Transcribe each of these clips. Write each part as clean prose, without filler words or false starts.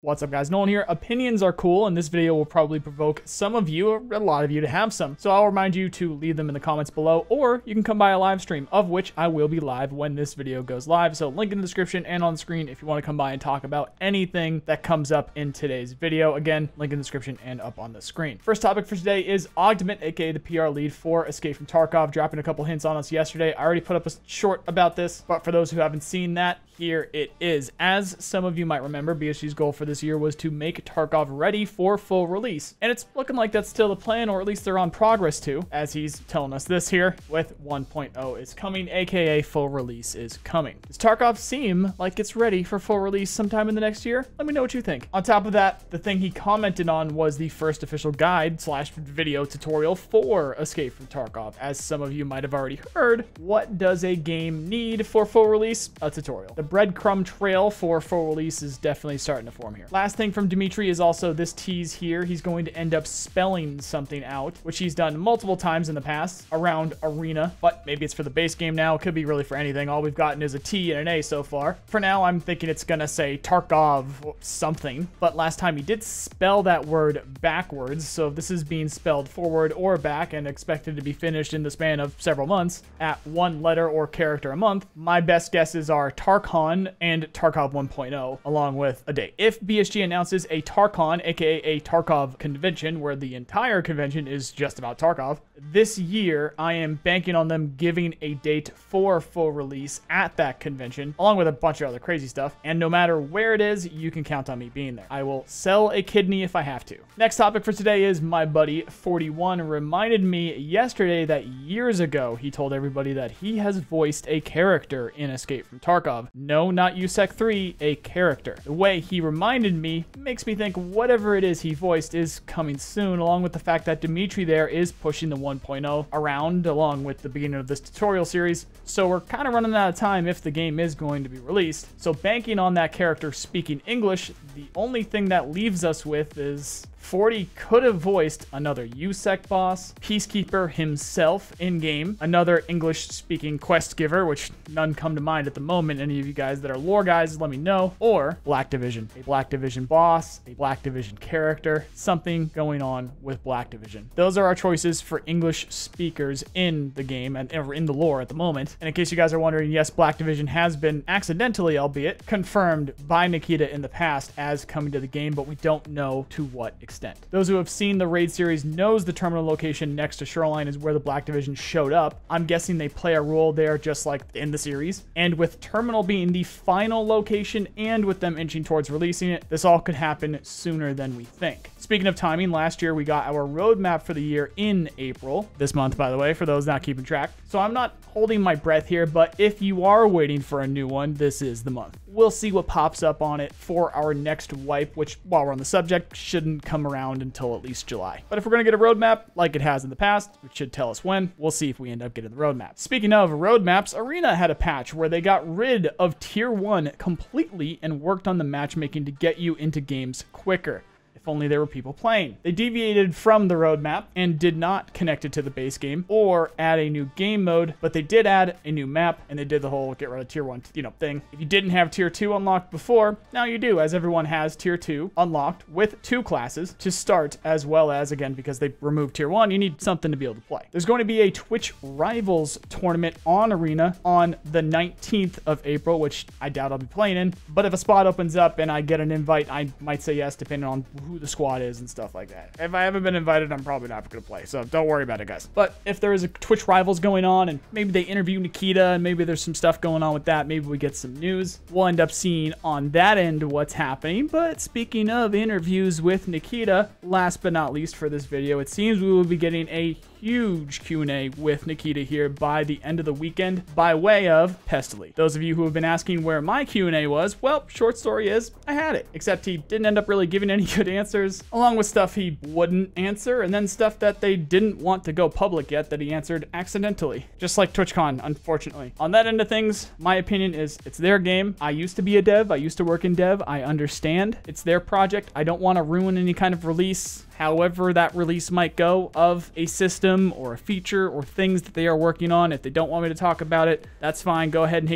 What's up, guys? Nolan here. Opinions are cool, and this video will probably provoke some of you, or a lot of you, to have some. So I'll remind you to leave them in the comments below, or you can come by a live stream, of which I will be live when this video goes live. So link in the description and on the screen if you want to come by and talk about anything that comes up in today's video. Again, link in the description and up on the screen. First topic for today is Ogdement, aka the PR lead for Escape from Tarkov, dropping a couple hints on us yesterday. I already put up a short about this, but for those who haven't seen that, here it is. As some of you might remember, BSG's goal for this year was to make Tarkov ready for full release, and it's looking like that's still the plan, or at least they're on progress to, as he's telling us this here, with 1.0 is coming, aka full release is coming. Does Tarkov seem like it's ready for full release sometime in the next year? Let me know what you think. On top of that, the thing he commented on was the first official guide slash video tutorial for Escape from Tarkov. As some of you might have already heard, what does a game need for full release? A tutorial. The breadcrumb trail for full release is definitely starting to form here. Last thing from Dimitri is also this tease here. He's going to end up spelling something out, which he's done multiple times in the past around Arena, but maybe it's for the base game now. It could be really for anything. All we've gotten is a T and an A so far. For now, I'm thinking it's gonna say Tarkov or something, but last time he did spell that word backwards, so this is being spelled forward or back and expected to be finished in the span of several months at one letter or character a month. My best guesses are Tarcon and Tarkov 1.0 along with a date. If BSG announces a Tarcon, aka a Tarkov convention, where the entire convention is just about Tarkov, this year I am banking on them giving a date for full release at that convention, along with a bunch of other crazy stuff, and no matter where it is, you can count on me being there. I will sell a kidney if I have to. Next topic for today is my buddy 41 reminded me yesterday that years ago he told everybody that he has voiced a character in Escape from Tarkov. No, not USEC 3, a character. The way he reminded me makes me think whatever it is he voiced is coming soon, along with the fact that Dimitri there is pushing the 1.0 around along with the beginning of this tutorial series. So we're kind of running out of time if the game is going to be released. So banking on that character speaking English, the only thing that leaves us with is 40 could have voiced another USEC boss, Peacekeeper himself in game, another English speaking quest giver, which none come to mind at the moment. Any of you guys that are lore guys, let me know. Or Black Division, a Black Division boss, a Black Division character, something going on with Black Division. Those are our choices for English speakers in the game and in the lore at the moment. And in case you guys are wondering, yes, Black Division has been accidentally, albeit, confirmed by Nikita in the past as coming to the game, but we don't know to what extent. Those who have seen the raid series knows the terminal location next to Shoreline is where the Black Division showed up. I'm guessing they play a role there just like in the series. And with terminal being the final location and with them inching towards releasing it, this all could happen sooner than we think. Speaking of timing, last year we got our roadmap for the year in April. This month, by the way, for those not keeping track. So I'm not holding my breath here, but if you are waiting for a new one, this is the month. We'll see what pops up on it for our next wipe, which while we're on the subject, shouldn't come around until at least July. But if we're going to get a roadmap like it has in the past, it should tell us when. We'll see if we end up getting the roadmap. Speaking of roadmaps, Arena had a patch where they got rid of Tier 1 completely and worked on the matchmaking to get you into games quicker. Only there were people playing. They deviated from the roadmap and did not connect it to the base game or add a new game mode, but they did add a new map and they did the whole get rid of tier 1, thing. If you didn't have tier 2 unlocked before, now you do, as everyone has tier 2 unlocked with 2 classes to start, as well as, again, because they removed tier 1, you need something to be able to play. There's going to be a Twitch Rivals tournament on Arena on the 19th of April, which I doubt I'll be playing in, but if a spot opens up and I get an invite, I might say yes, depending on who the squad is and stuff like that. If I haven't been invited, I'm probably not gonna play, so don't worry about it, guys. But if there is a Twitch Rivals going on and maybe they interview Nikita and maybe there's some stuff going on with that, maybe we get some news. We'll end up seeing on that end what's happening. But speaking of interviews with Nikita, last but not least for this video, it seems we will be getting a huge Q&A with Nikita here by the end of the weekend by way of Pestily. Those of you who have been asking where my Q&A was, well, short story is I had it, except he didn't end up really giving any good answers, along with stuff he wouldn't answer, and then stuff that they didn't want to go public yet that he answered accidentally, just like TwitchCon, unfortunately. On that end of things, my opinion is it's their game. I used to be a dev. I used to work in dev. I understand. It's their project. I don't want to ruin any kind of release however that release might go of a system or a feature or things that they are working on. If they don't want me to talk about it, that's fine. Go ahead and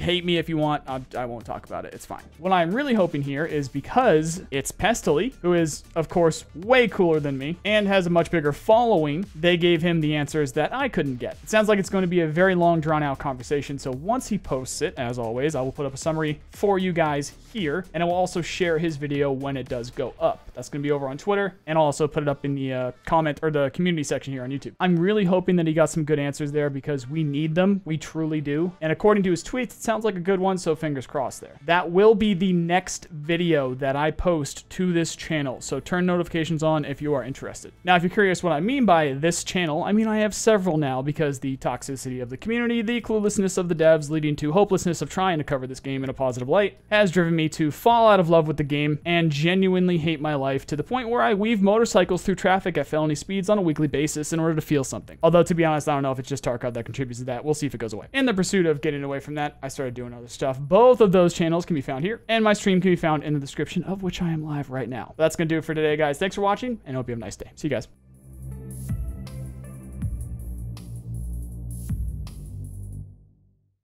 hate me if you want. I won't talk about it. It's fine. What I'm really hoping here is, because it's Pestily, who is, of course, way cooler than me and has a much bigger following, they gave him the answers that I couldn't get. It sounds like it's going to be a very long, drawn-out conversation, so once he posts it, as always, I will put up a summary for you guys here, and I will also share his video when it does go up. That's going to be over on Twitter, and I'll also put it up in the comment or the community section here on YouTube. I'm really hoping that he got some good answers there, because we need them. We truly do. And according to his tweets, it sounds like a good one, so fingers crossed there. That will be the next video that I post to this channel, so turn notifications on if you are interested. Now, if you're curious what I mean by this channel, I mean I have several now, because the toxicity of the community, the cluelessness of the devs leading to hopelessness of trying to cover this game in a positive light, has driven me to fall out of love with the game and genuinely hate my life, to the point where I weave motorcycles through traffic at felony speeds on a weekly basis in order to feel something. Although, to be honest, I don't know if it's just Tarkov that contributes to that. We'll see if it goes away. In the pursuit of getting away from that, I started doing other stuff. Both of those channels can be found here, and my stream can be found in the description, of which I am live right now. That's gonna do it for today, guys. Thanks for watching, and I hope you have a nice day. See you guys.